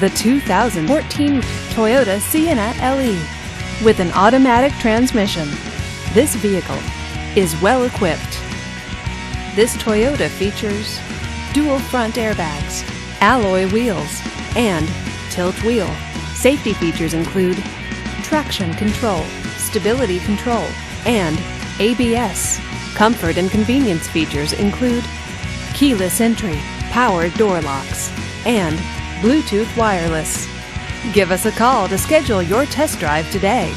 the 2014 Toyota Sienna LE. With an automatic transmission, this vehicle is well equipped. This Toyota features dual front airbags, alloy wheels, and tilt wheel. Safety features include traction control, stability control, and ABS. Comfort and convenience features include keyless entry, power door locks, and Bluetooth wireless. Give us a call to schedule your test drive today.